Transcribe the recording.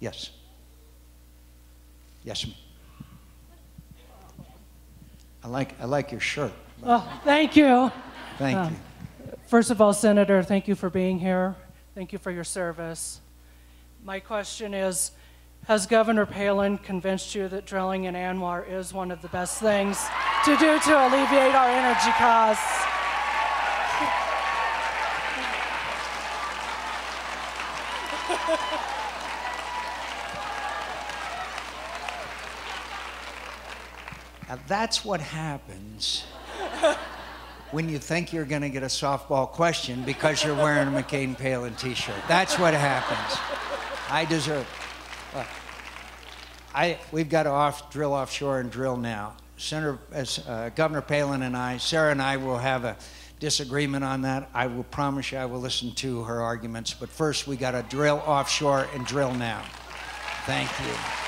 Yes. Yes, ma'am. I like your shirt. Oh, thank you. Thank you. First of all, Senator, thank you for being here. Thank you for your service. My question is, has Governor Palin convinced you that drilling in ANWR is one of the best things to do to alleviate our energy costs? Now, that's what happens when you think you're going to get a softball question because you're wearing a McCain-Palin t-shirt. That's what happens. I deserve it. Look, we've got to drill offshore and drill now. Governor Palin and I, Sarah and I will have a disagreement on that. I will promise you I will listen to her arguments. But first, we got to drill offshore and drill now. Thank you.